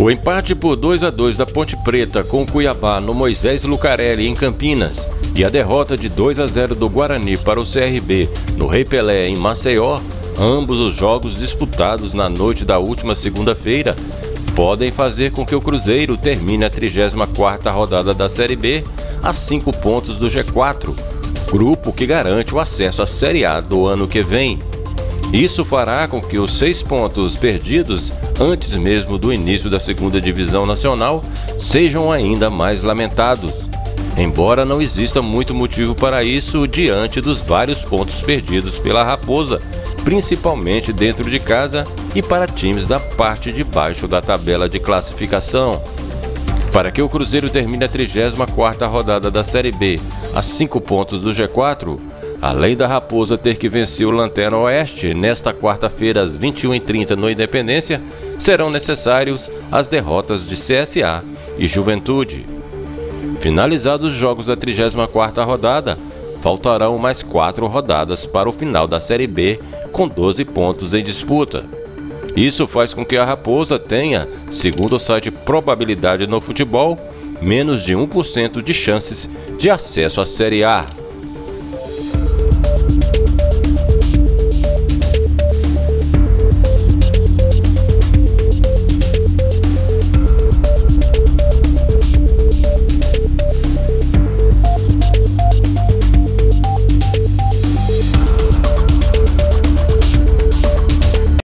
O empate por 2-2 da Ponte Preta com o Cuiabá no Moisés Lucarelli em Campinas e a derrota de 2-0 do Guarani para o CRB no Rei Pelé em Maceió, ambos os jogos disputados na noite da última segunda-feira, podem fazer com que o Cruzeiro termine a 34ª rodada da Série B a 5 pontos do G4, grupo que garante o acesso à Série A do ano que vem. Isso fará com que os 6 pontos perdidos antes mesmo do início da segunda divisão nacional sejam ainda mais lamentados, embora não exista muito motivo para isso diante dos vários pontos perdidos pela Raposa, principalmente dentro de casa e para times da parte de baixo da tabela de classificação. Para que o Cruzeiro termine a 34ª rodada da Série B a 5 pontos do G4, além da Raposa ter que vencer o Lanterna Oeste nesta quarta-feira às 21h30 no Independência, serão necessários as derrotas de CSA e Juventude. Finalizados os jogos da 34ª rodada, faltarão mais 4 rodadas para o final da Série B, com 12 pontos em disputa. Isso faz com que a Raposa tenha, segundo o site Probabilidades no Futebol, menos de 1% de chances de acesso à Série A.